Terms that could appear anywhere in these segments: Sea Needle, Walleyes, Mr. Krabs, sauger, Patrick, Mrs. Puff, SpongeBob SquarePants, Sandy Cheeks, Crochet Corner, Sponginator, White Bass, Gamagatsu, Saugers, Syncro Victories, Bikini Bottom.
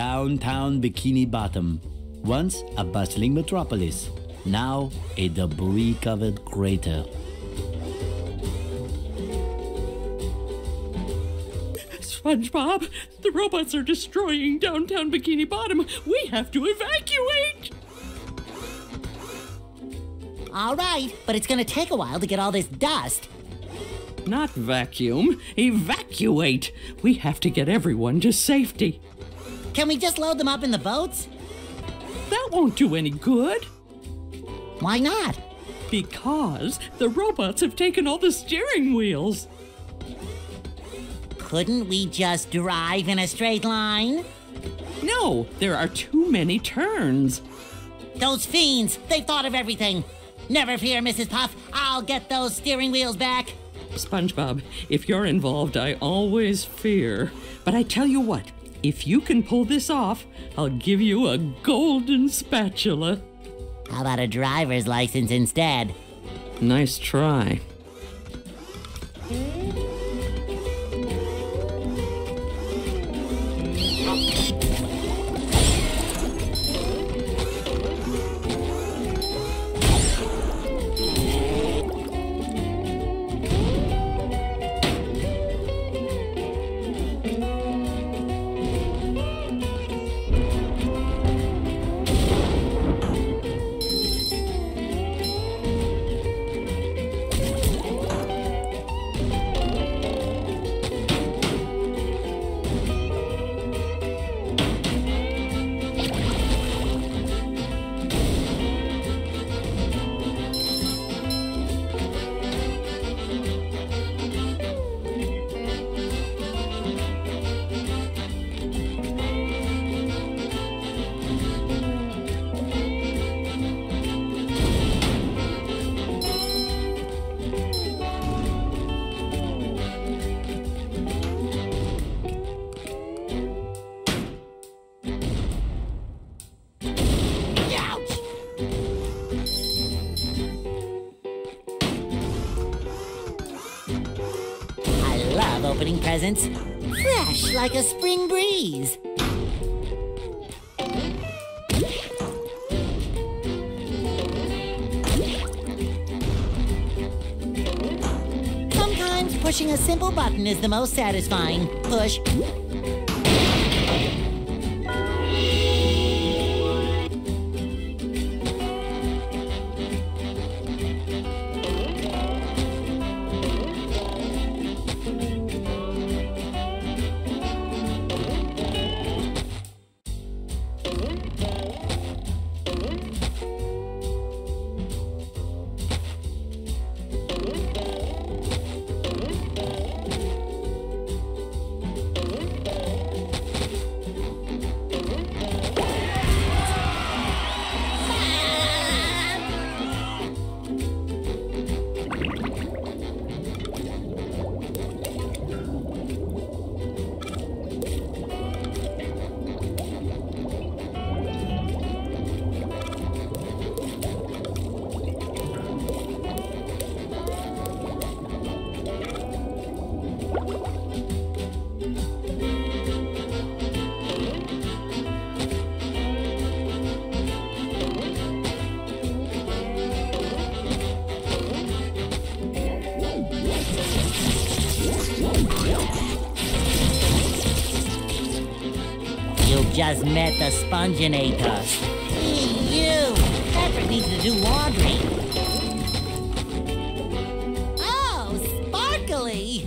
downtown Bikini Bottom, once a bustling metropolis, now a debris-covered crater. SpongeBob, the robots are destroying downtown Bikini Bottom. We have to evacuate! All right, but it's gonna take a while to get all this dust. Not vacuum, evacuate. We have to get everyone to safety. Can we just load them up in the boats? That won't do any good. Why not? Because the robots have taken all the steering wheels. Couldn't we just drive in a straight line? No, there are too many turns. Those fiends, they've thought of everything. Never fear, Mrs. Puff, I'll get those steering wheels back. SpongeBob, if you're involved, I always fear. But I tell you what, if you can pull this off, I'll give you a golden spatula. How about a driver's license instead? Nice try. Opening presents, fresh like a spring breeze. Sometimes pushing a simple button is the most satisfying. Push. Just met the Sponginator. Ew! Patrick needs to do laundry. Oh, sparkly!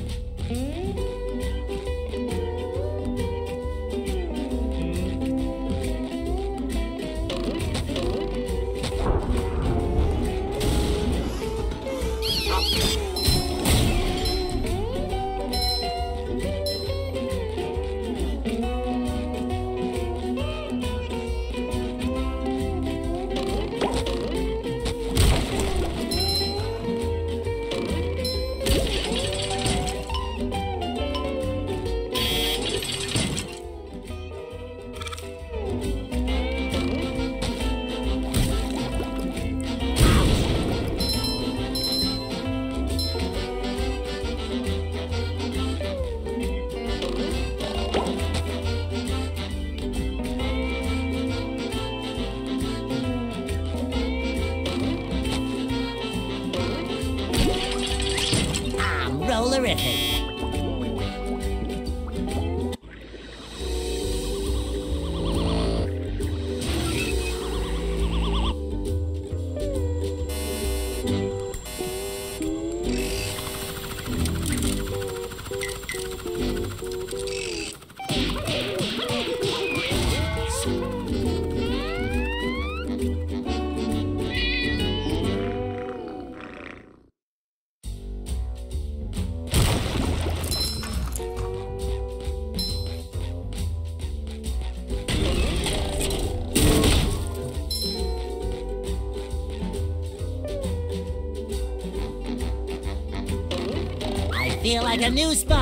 Feel like a new sponge.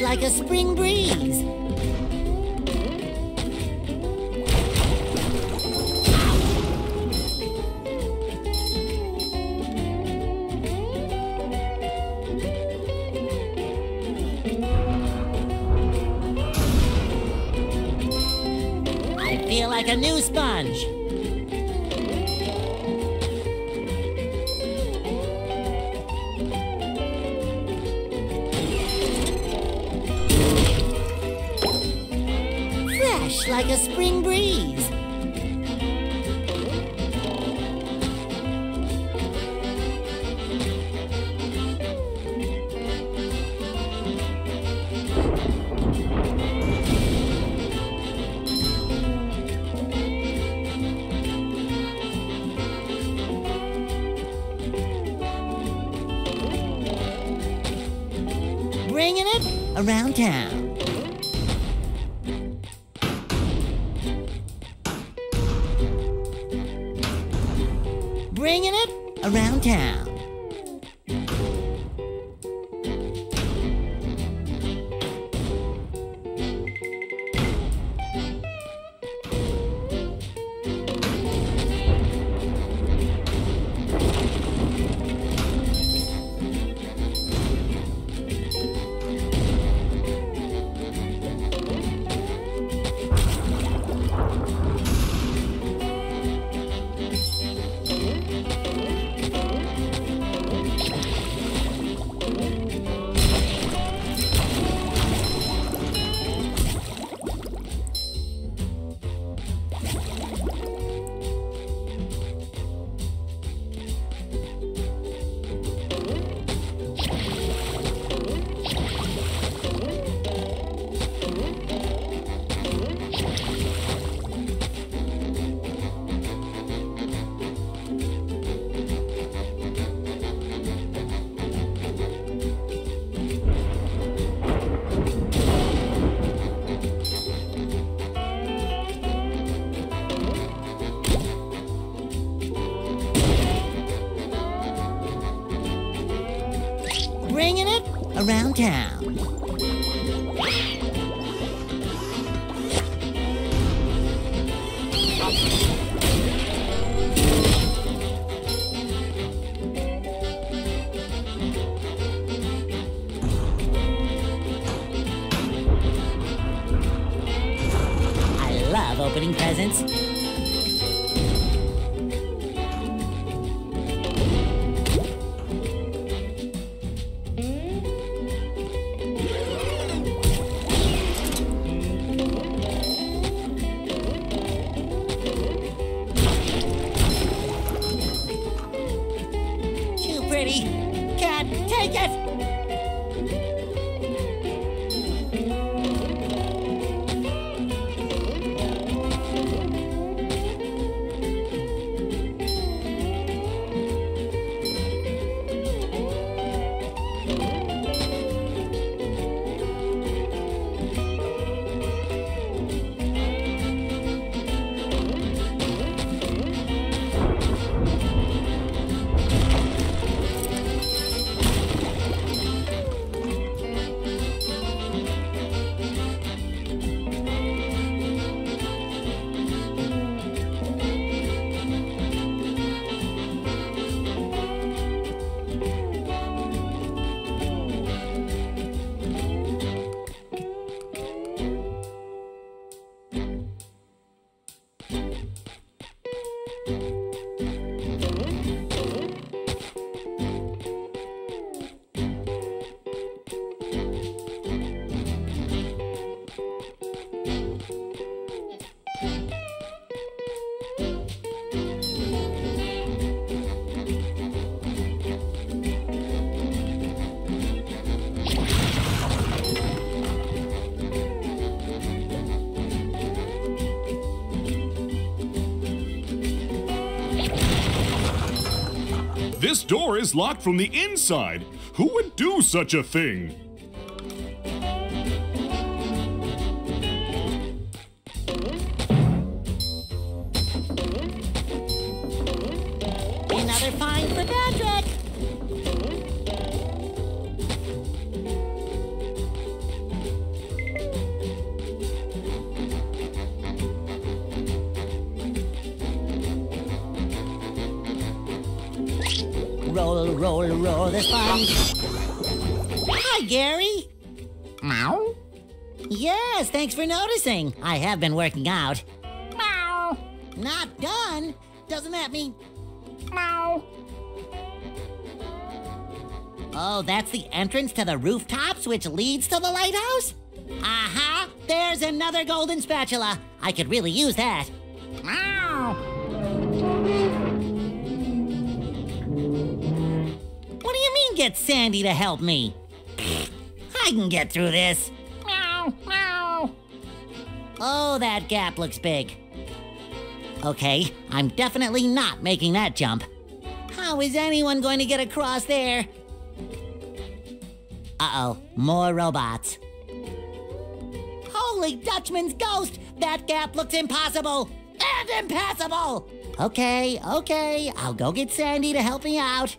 Like a spring breeze. I feel like a new sponge. Like a spring breeze. Bringing it around town. Bringing it around town. Bringing it around town. I love opening presents. Can't take it! this door is locked from the inside. Who would do such a thing? Another find for Patrick. Roll, roll, roll the sponge. Hi, Gary. Meow? Yes, thanks for noticing. I have been working out. Meow. Not done. Doesn't that mean... Meow. Oh, that's the entrance to the rooftops, which leads to the lighthouse? Aha! There's another golden spatula. I could really use that. Meow. What do you mean, get Sandy to help me? I can get through this. Meow, meow. Oh, that gap looks big. Okay, I'm definitely not making that jump. How is anyone going to get across there? Uh-oh, more robots. Holy Dutchman's ghost! That gap looks impossible! And impassable! Okay, okay, I'll go get Sandy to help me out.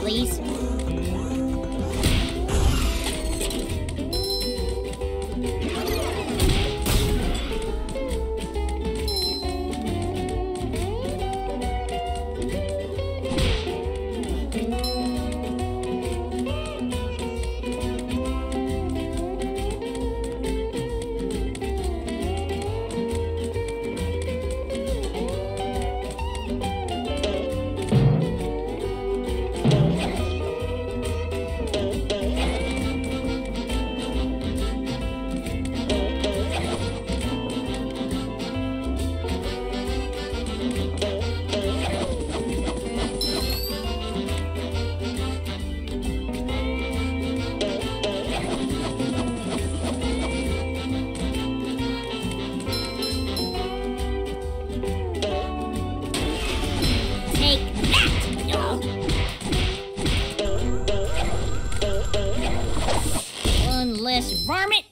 Please. mindless varmint.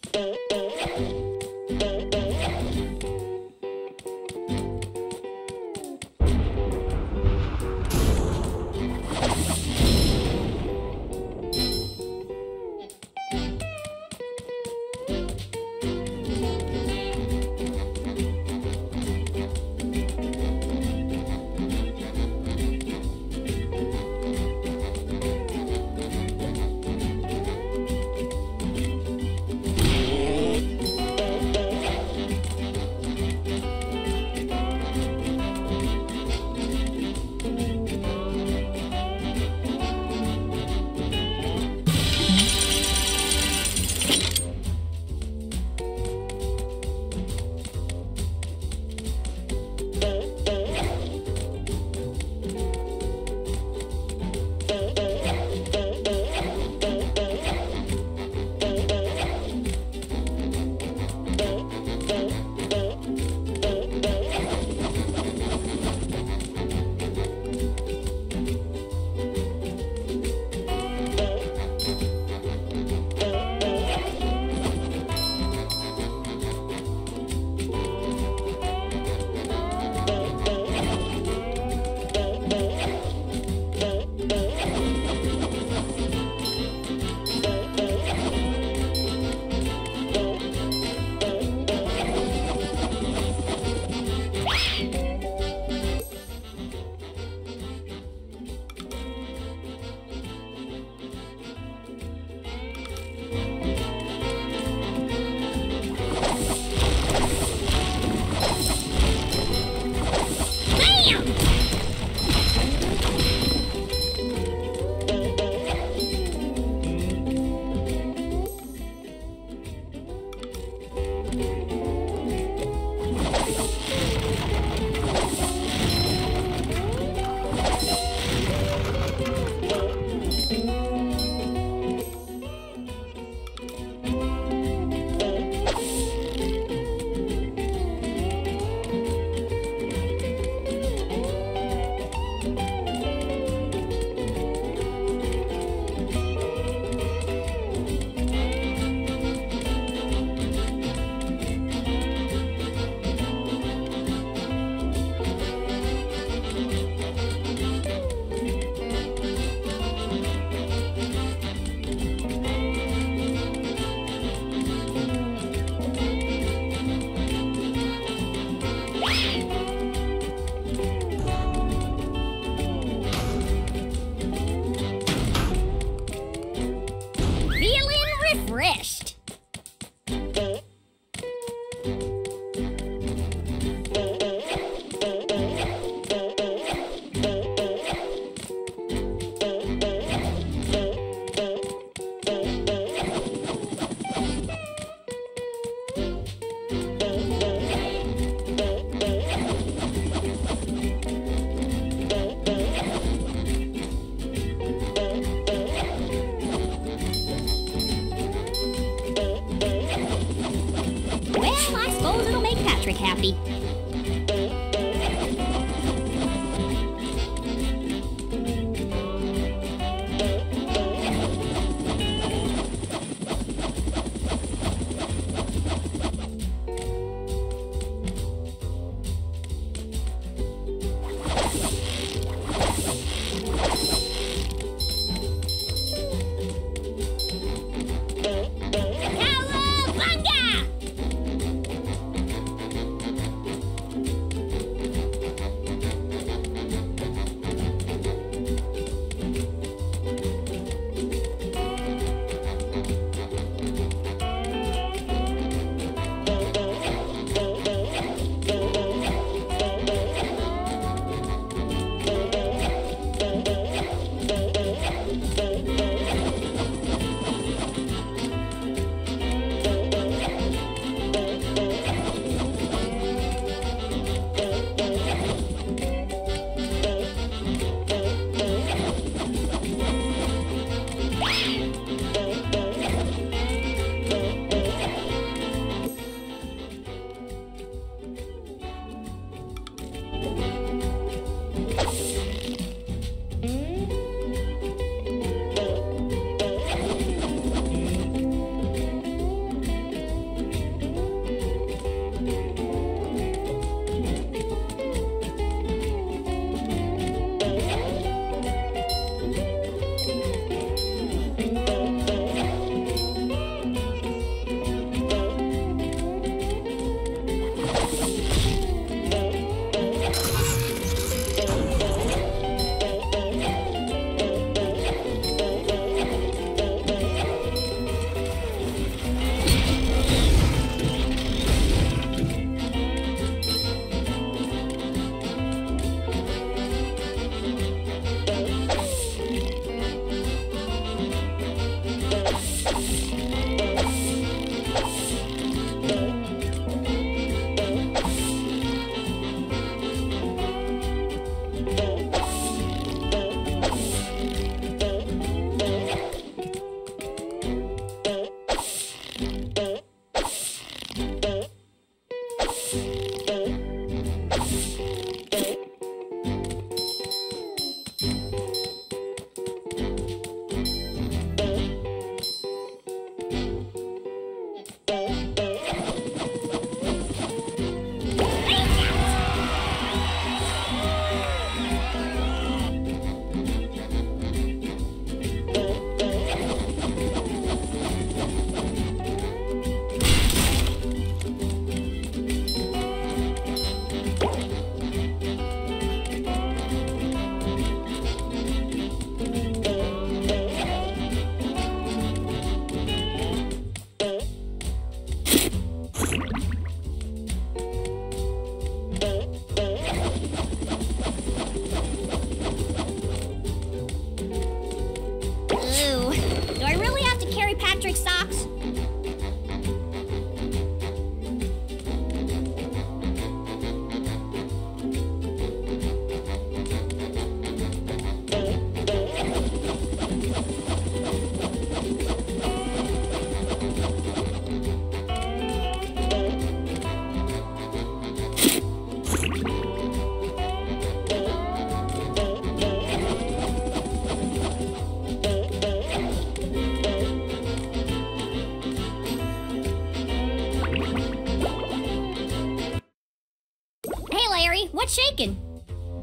What's shaking?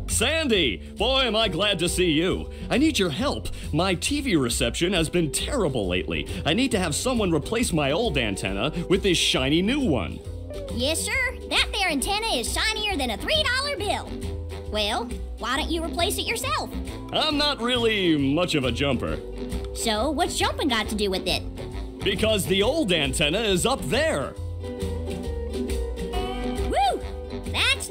Sandy! Boy, am I glad to see you. I need your help. My TV reception has been terrible lately. I need to have someone replace my old antenna with this shiny new one. Yes, sir. That there antenna is shinier than a $3 bill. Well, why don't you replace it yourself? I'm not really much of a jumper. So, what's jumping got to do with it? Because the old antenna is up there.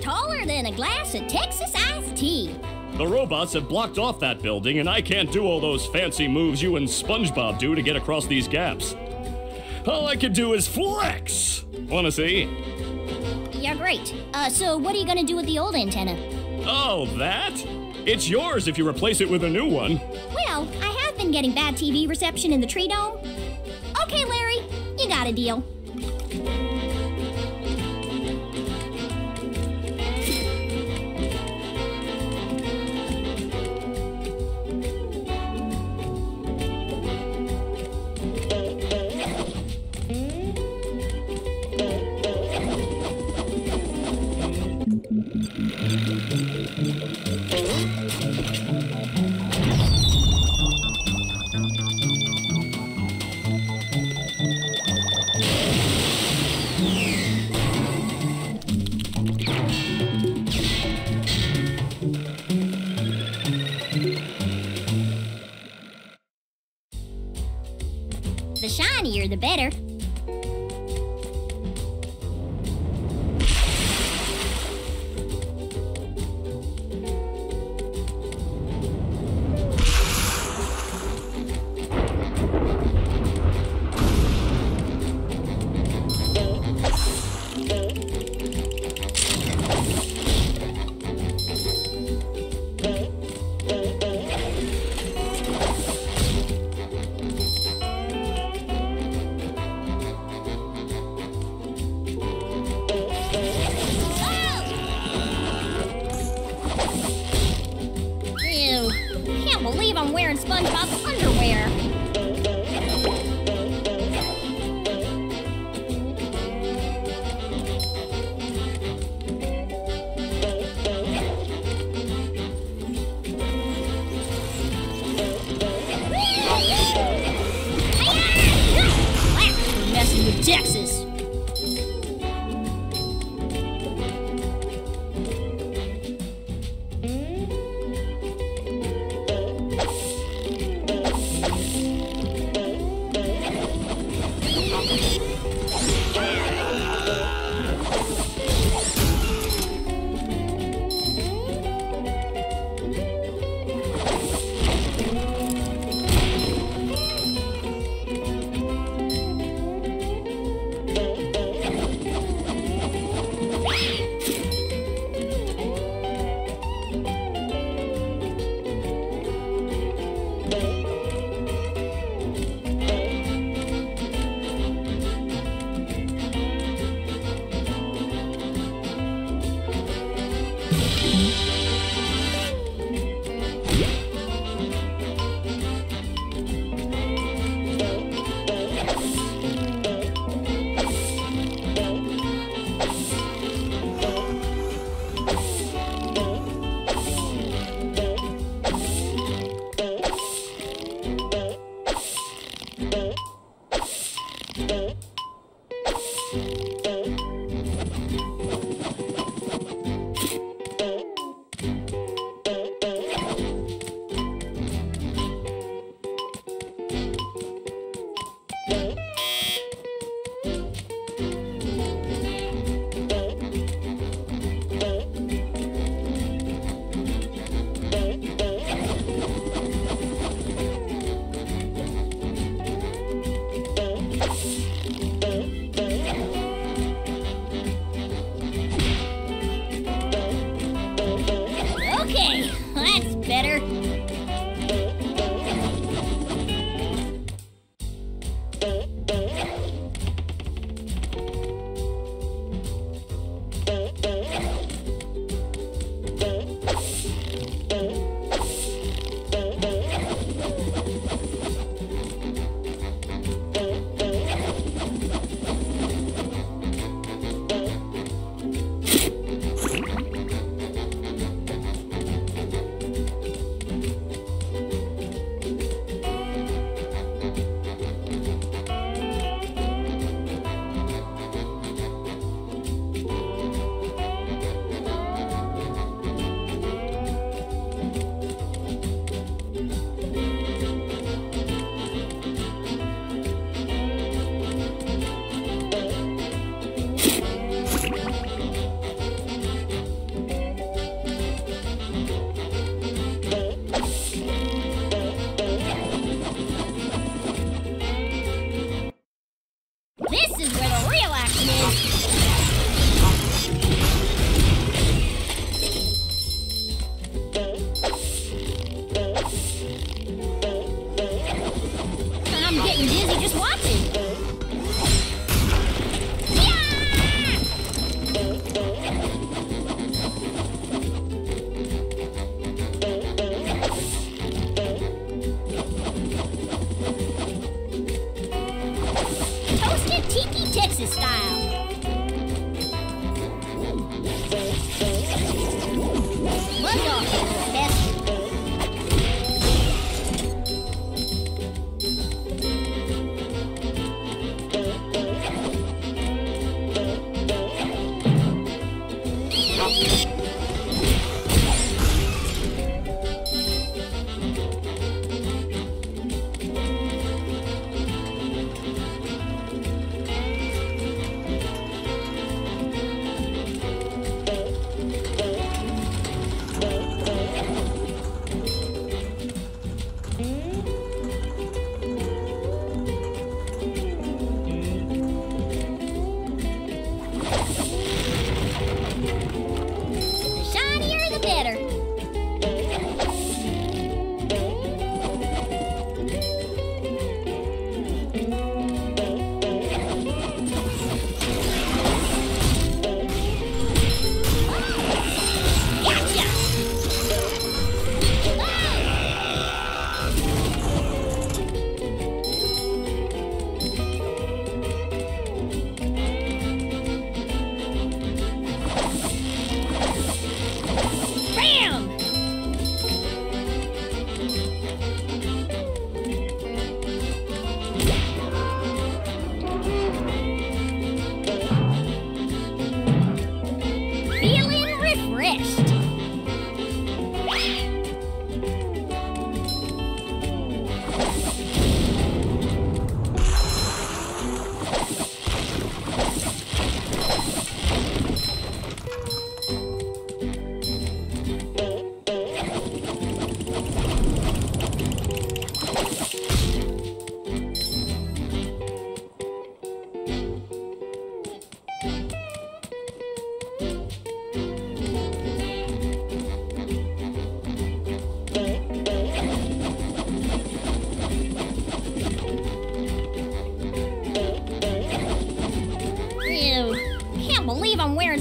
Taller than a glass of Texas iced tea. The robots have blocked off that building, and I can't do all those fancy moves you and SpongeBob do to get across these gaps. All I can do is flex. Wanna see? Yeah, great. So what are you gonna do with the old antenna? Oh, that? It's yours if you replace it with a new one. Well, I have been getting bad TV reception in the tree dome. Okay, Larry, you got a deal. The shinier, the better.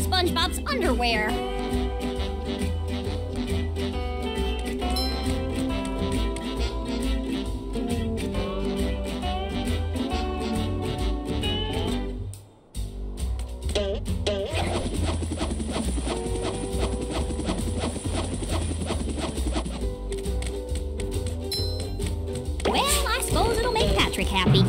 SpongeBob's underwear. Well, I suppose it'll make Patrick happy.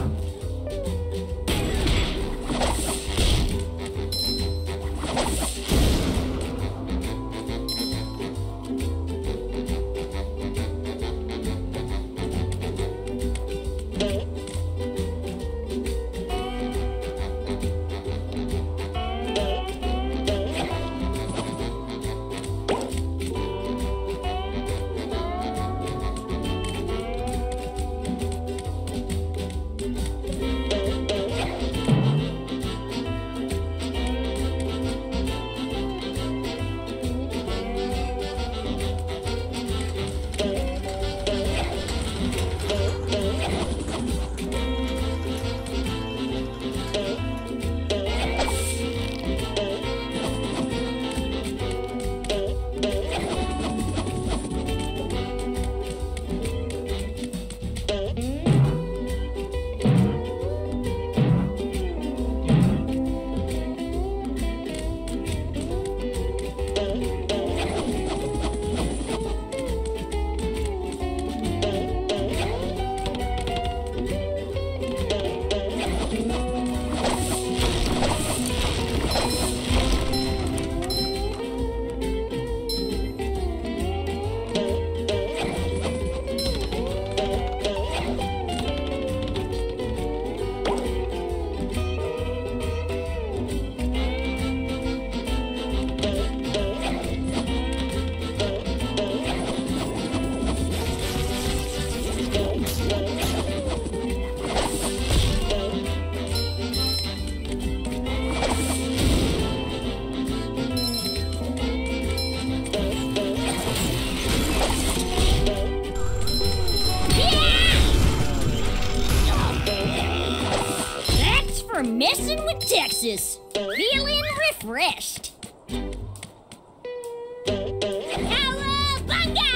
for messing with Texas. Feeling refreshed. Cowabunga!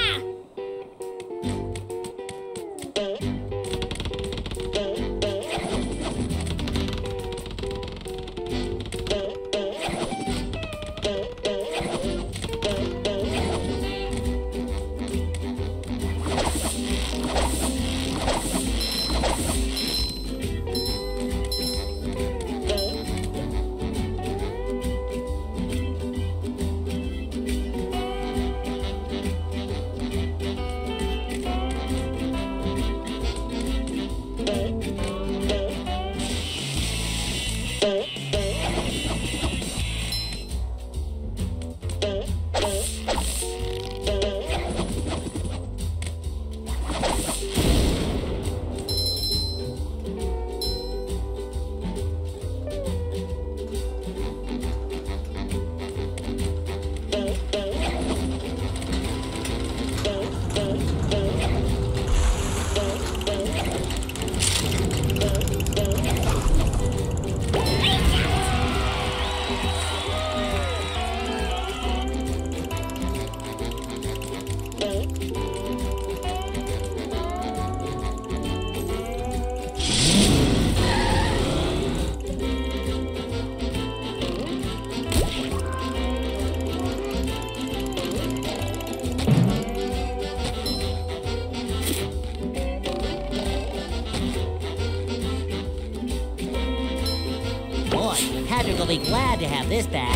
Patrick will be glad to have this back.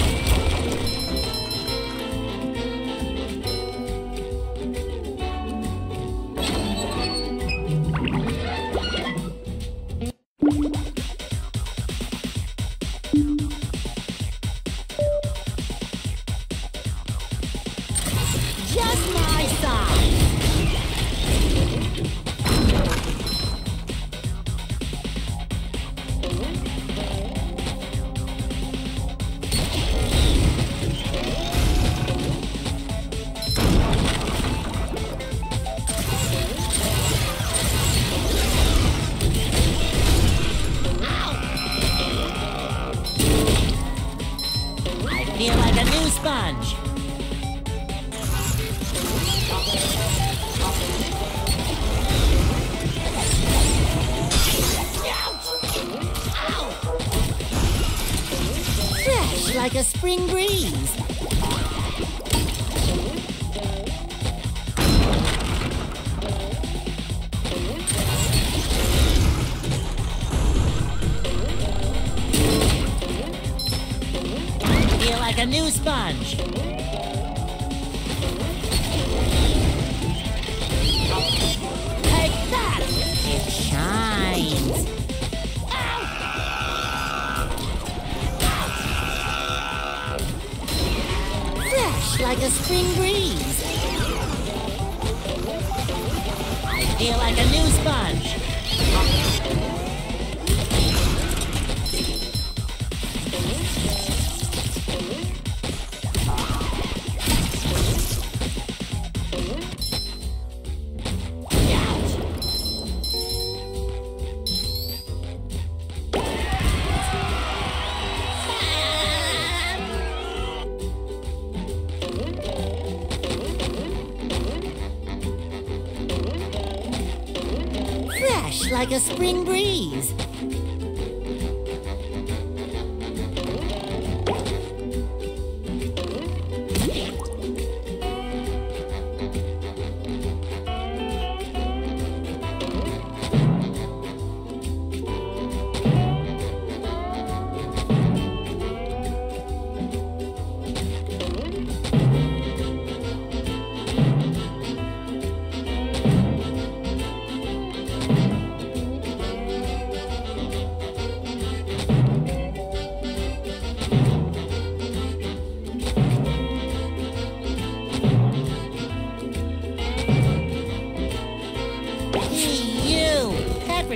Just my size. Feel like a new sponge. Fresh like a spring breeze. Like a new sponge. Take that! It shines. Fresh like a spring breeze. I feel like a new sponge. Like a spring breeze.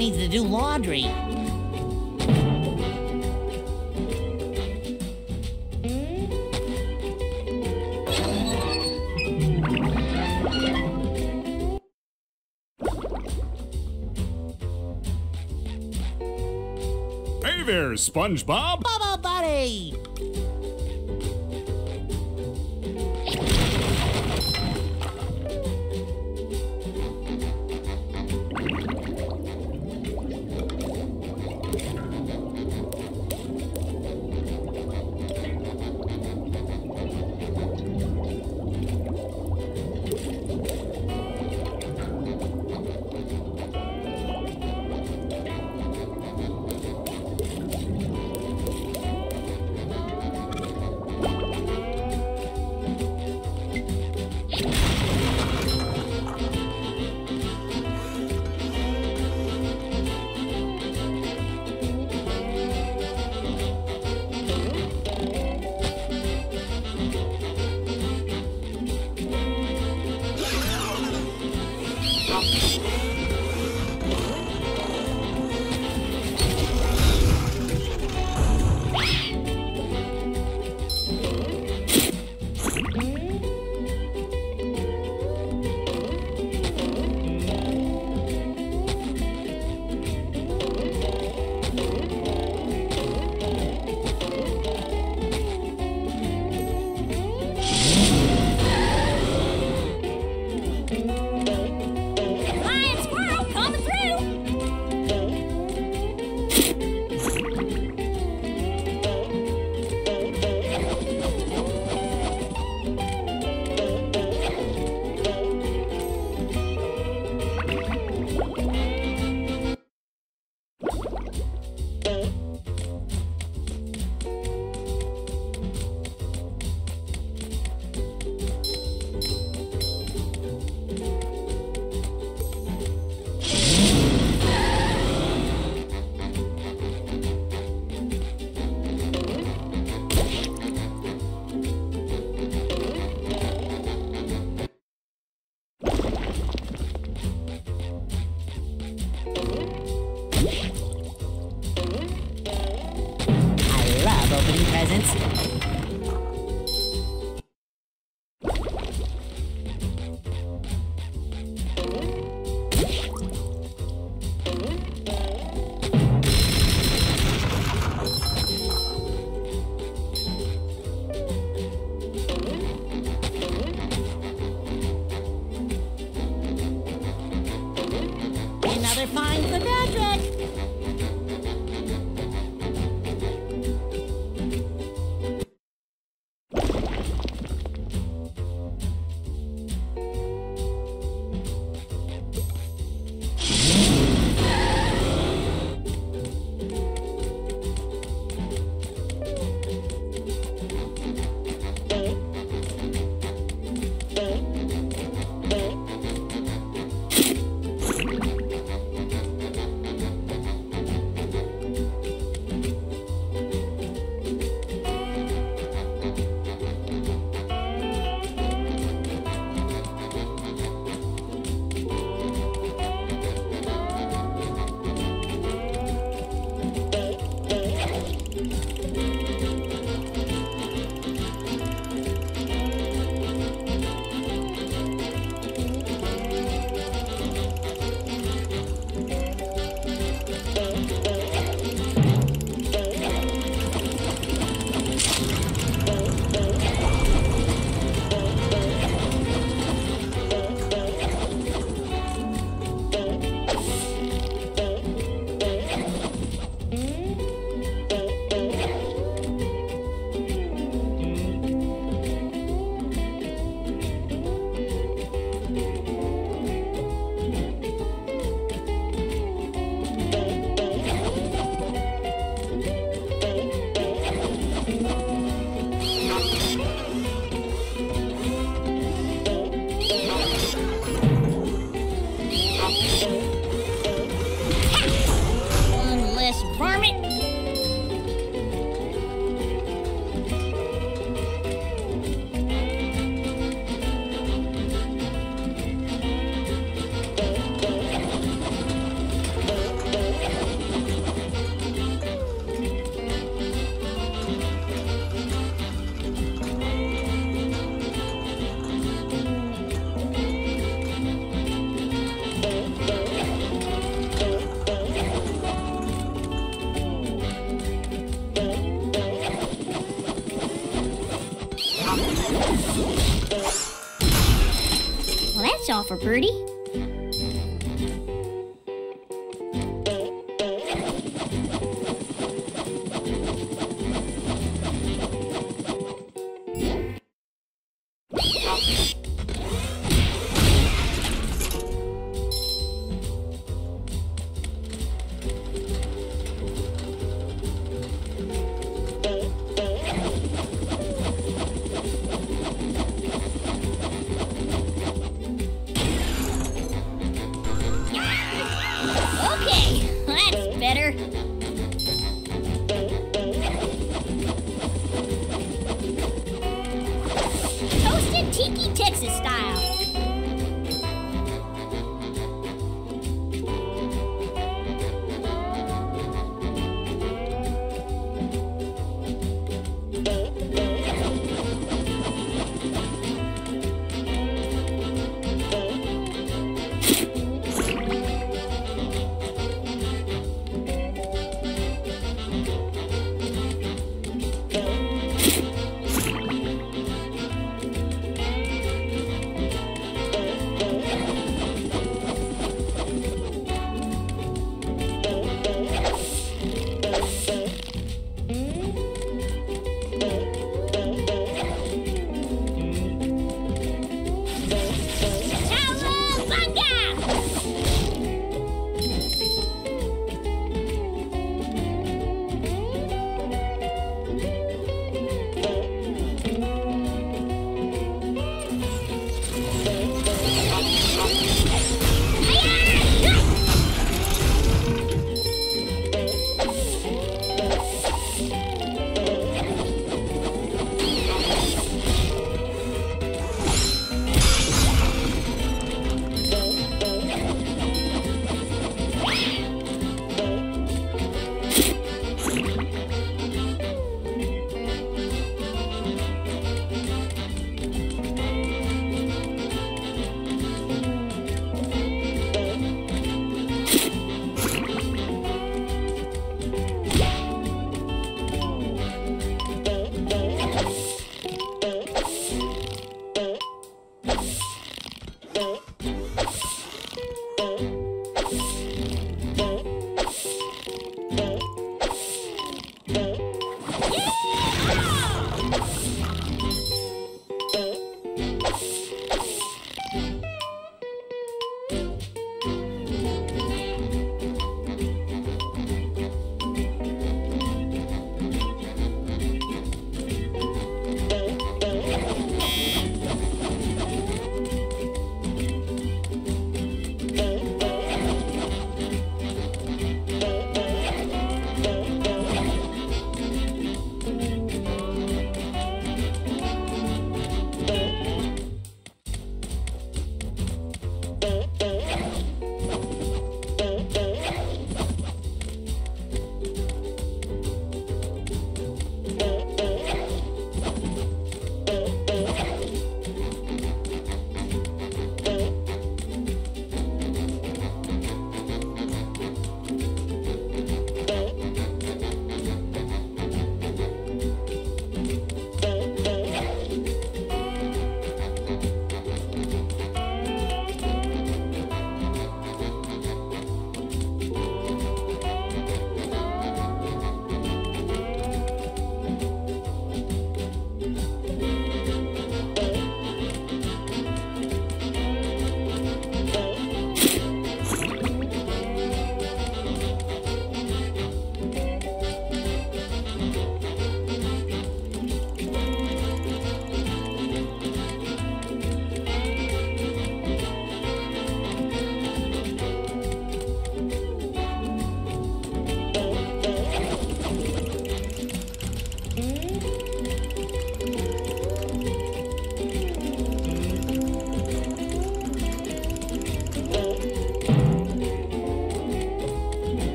Needs to do laundry. Hey there, SpongeBob! Bubble Buddy! for Birdie.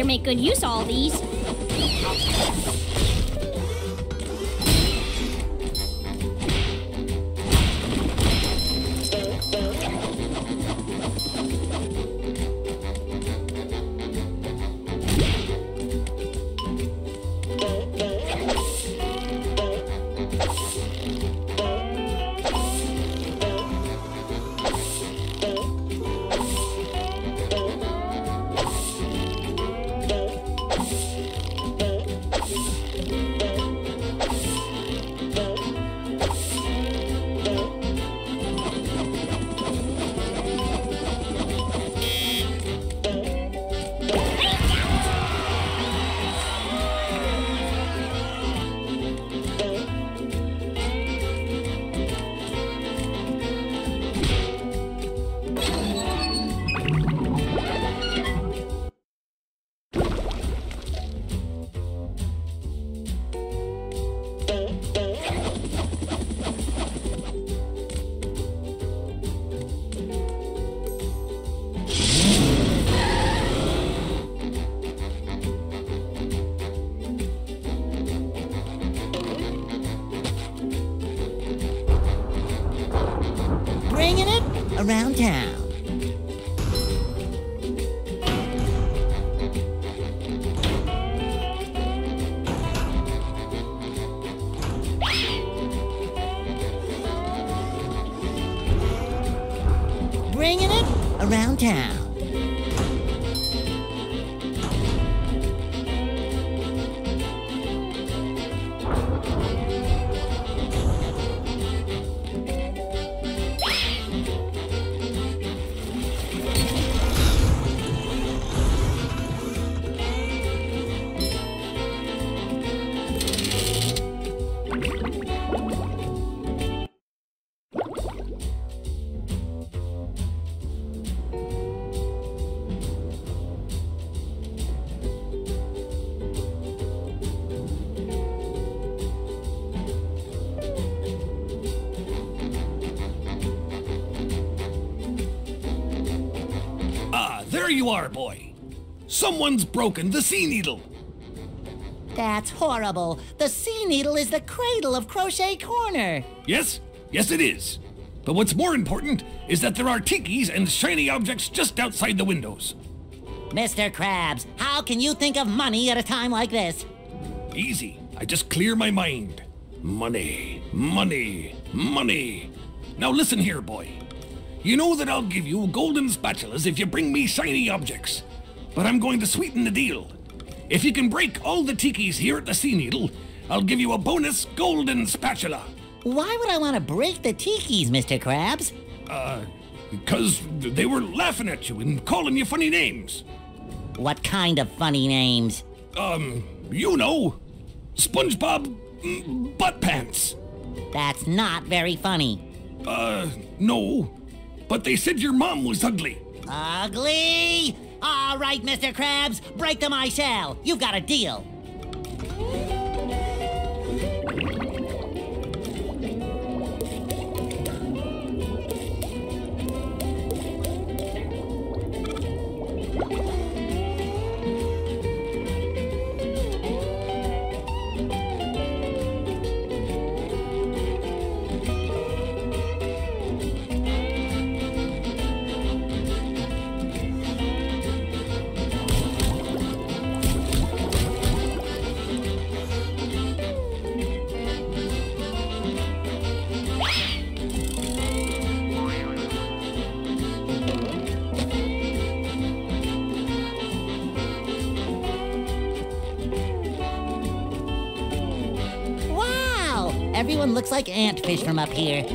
better make good use of all these. Around town. Bringing it around town. Someone's broken the Sea Needle. That's horrible. The Sea Needle is the cradle of Crochet Corner. Yes, yes it is. But what's more important is that there are tikis and shiny objects just outside the windows. Mr. Krabs, how can you think of money at a time like this? Easy. I just clear my mind. Money, money, money. Now listen here, boy. You know that I'll give you golden spatulas if you bring me shiny objects. But I'm going to sweeten the deal. If you can break all the tikis here at the Sea Needle, I'll give you a bonus golden spatula. Why would I want to break the tikis, Mr. Krabs? Because they were laughing at you and calling you funny names. What kind of funny names? You know, SpongeBob Butt Pants. That's not very funny. No. But they said your mom was ugly. Ugly? All right, Mr. Krabs, break them I shall. You've got a deal. Everyone looks like antfish from up here.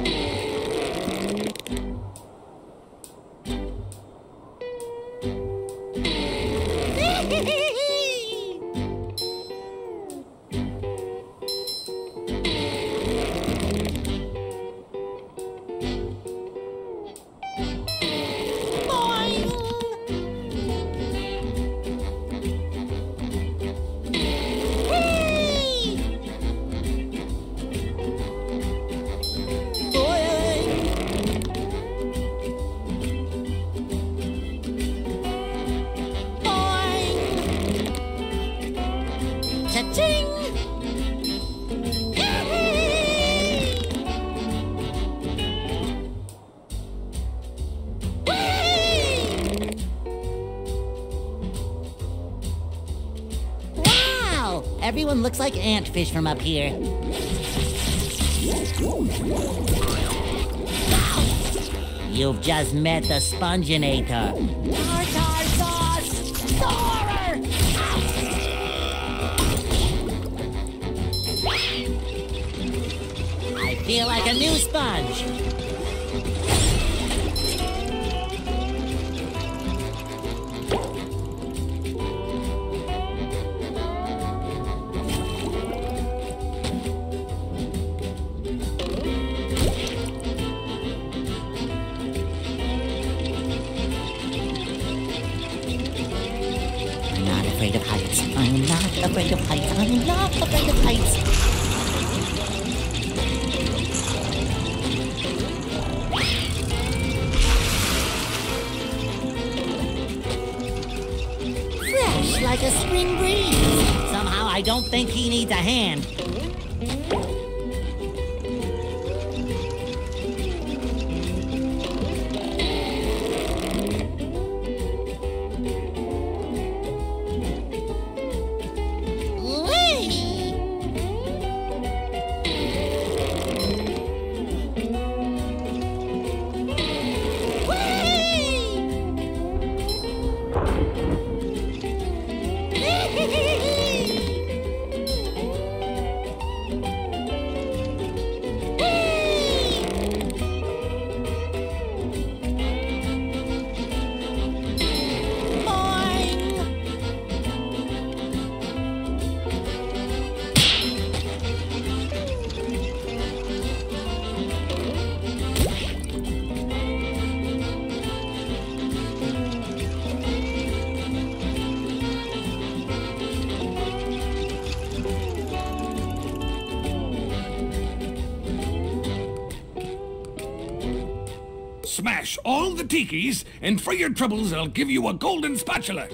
Cha-ching! Wow! Everyone looks like antfish from up here. Wow! You've just met the Sponginator. Tartar sauce! Sorer! I feel like a new sponge. I think he needs a hand. Smash all the tikis, and for your troubles, I'll give you a golden spatula.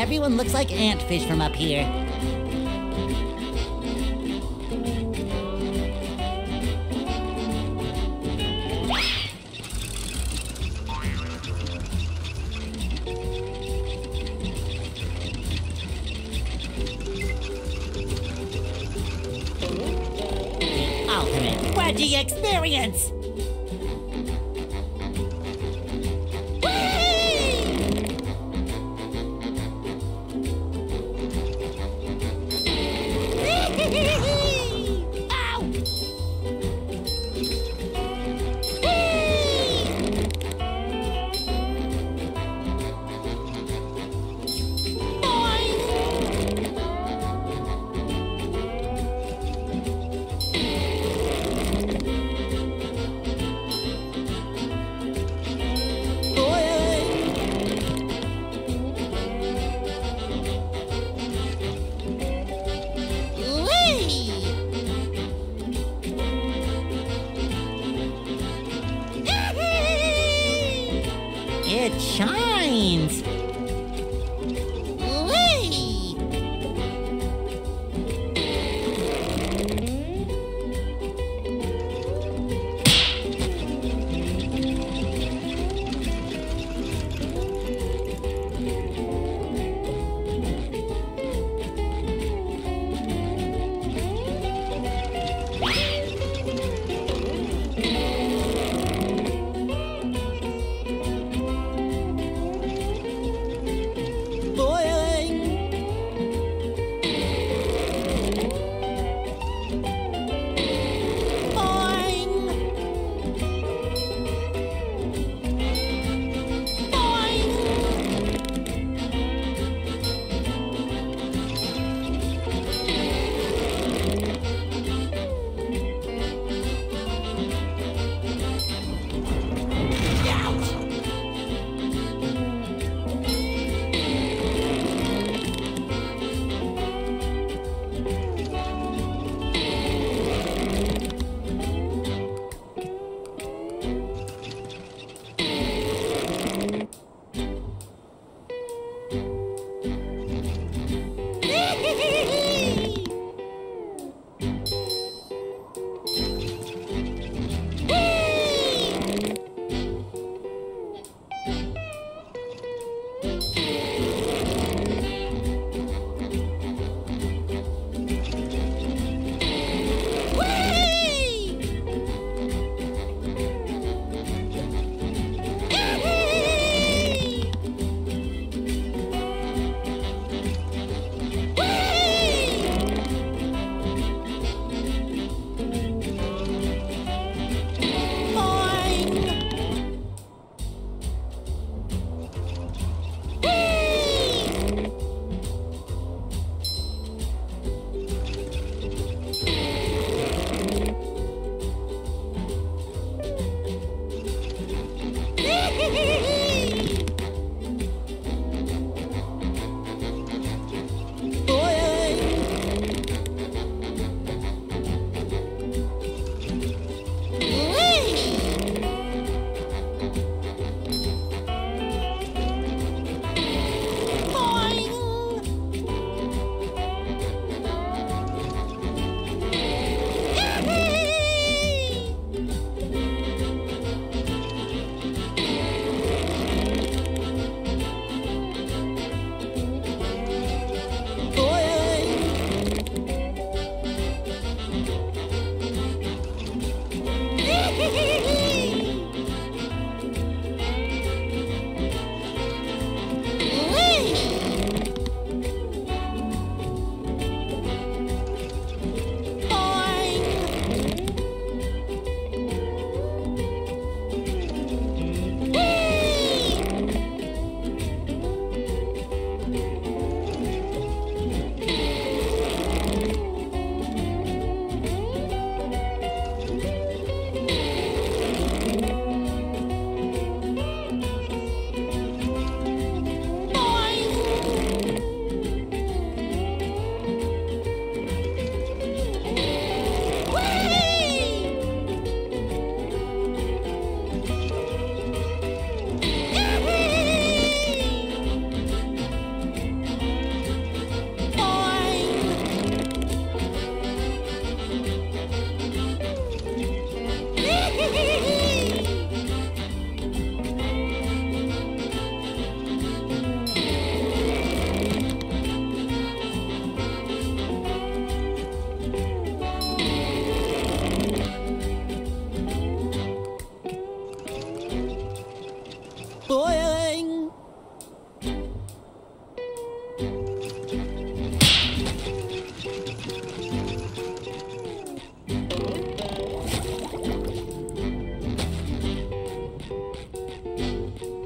everyone looks like antfish from up here. Ultimate Wedgie Experience!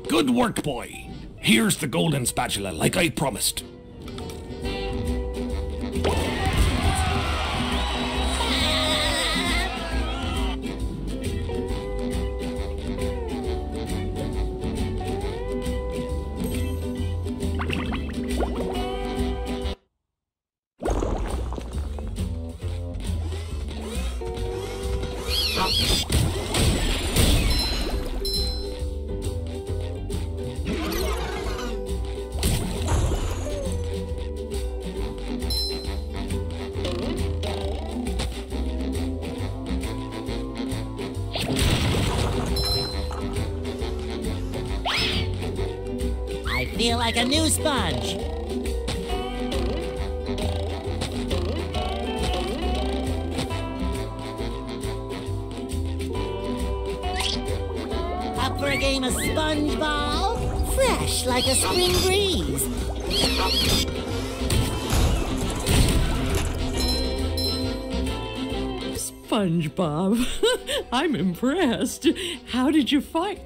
Good work, boy. Here's the golden spatula, like I promised. Feel like a new sponge. Up for a game of sponge ball? Fresh like a spring breeze. SpongeBob, I'm impressed. How did you fight?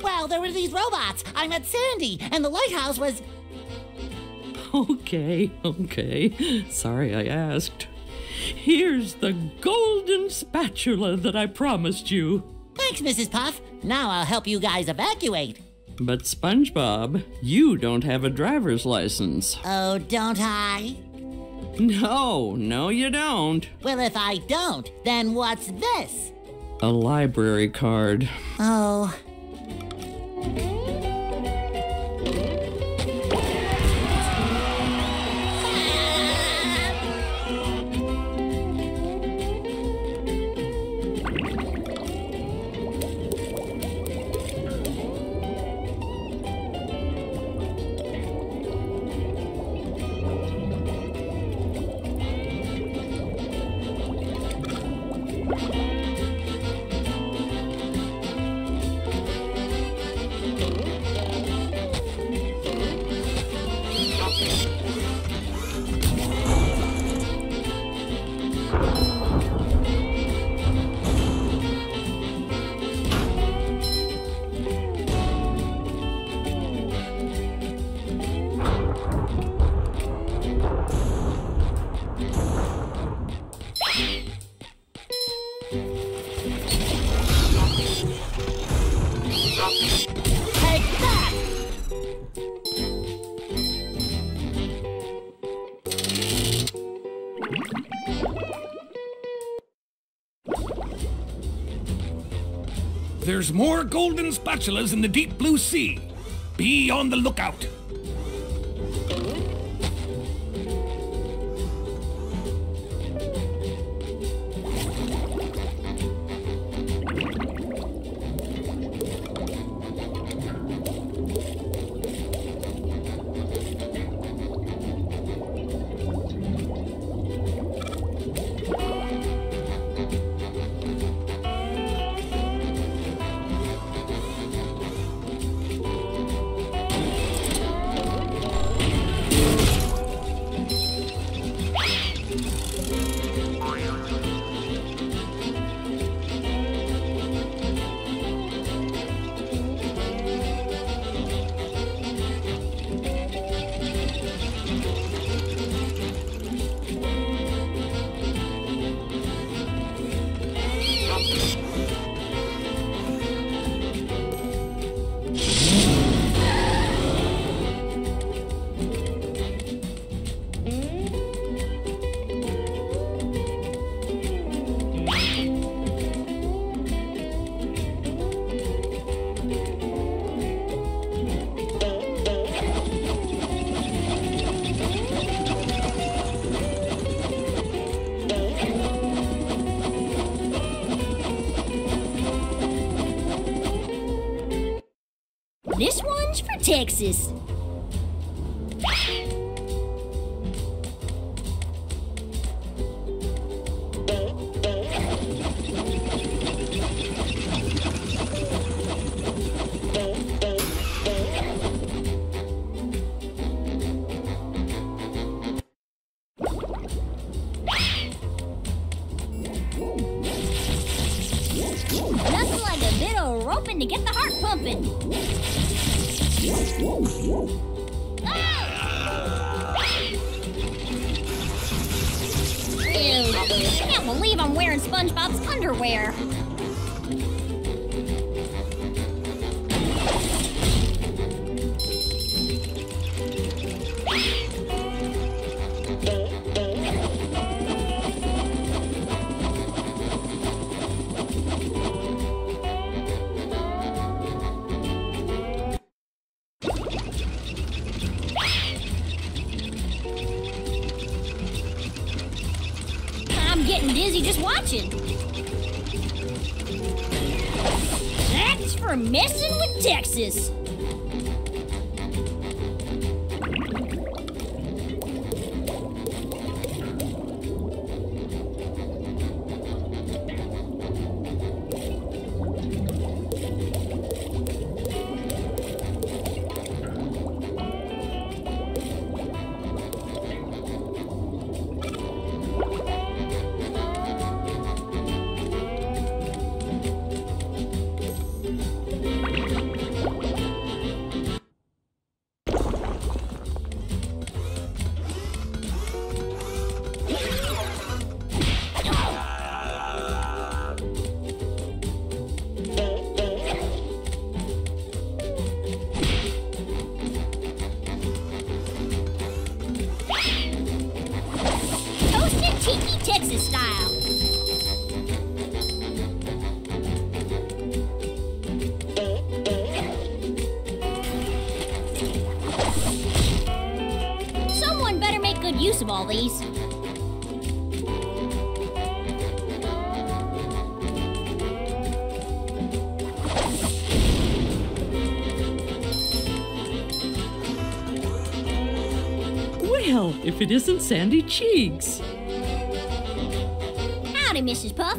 Well, there were these robots. I met Sandy, and the lighthouse was... Okay. Sorry I asked. Here's the golden spatula that I promised you. Thanks, Mrs. Puff. Now I'll help you guys evacuate. But SpongeBob, you don't have a driver's license. Oh, don't I? No, you don't. Well, if I don't, then what's this? A library card. Oh... There's more golden spatulas in the deep blue sea. Be on the lookout. This one's for Texas. to get the heart pumping. I can't believe I'm wearing SpongeBob's underwear. That's for messing with Texas. These. Well, if it isn't Sandy Cheeks. Howdy, Mrs. Puff.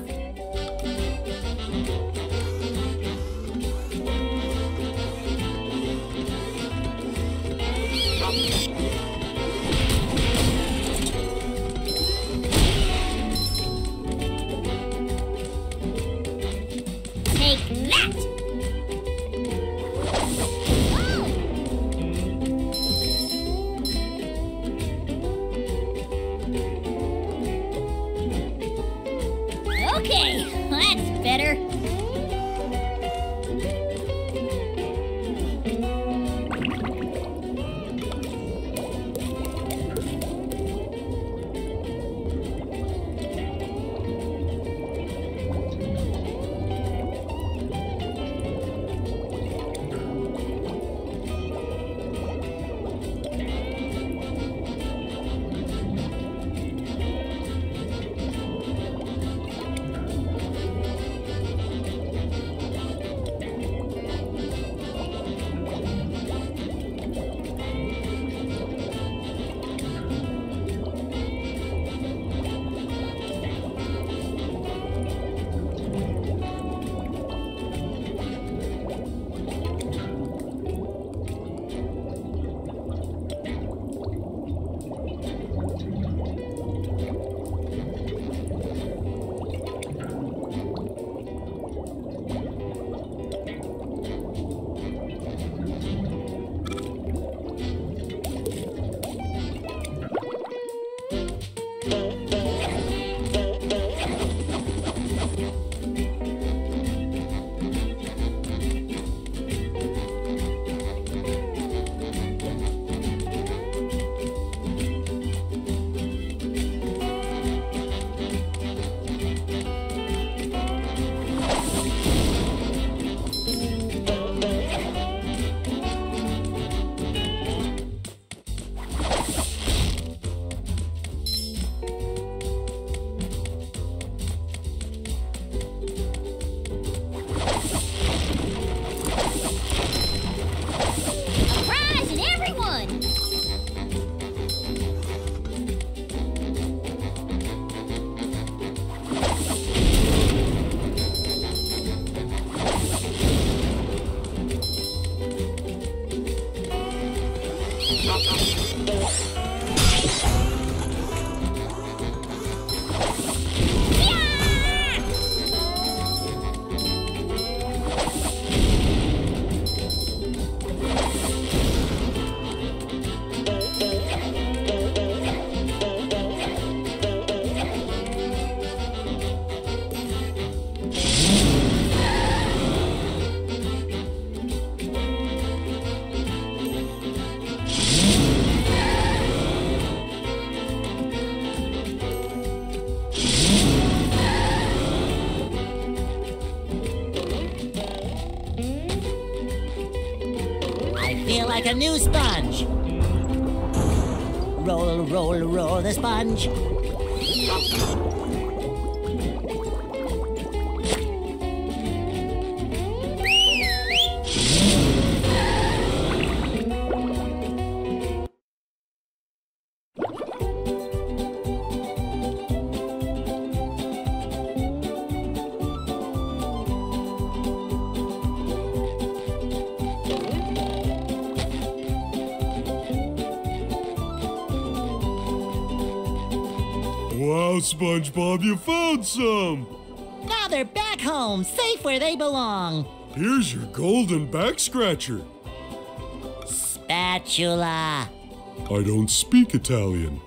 like a new sponge. Roll, roll, roll the sponge. Wow, SpongeBob, you found some! Now they're back home, safe where they belong. Here's your golden back scratcher. Spatula. I don't speak Italian.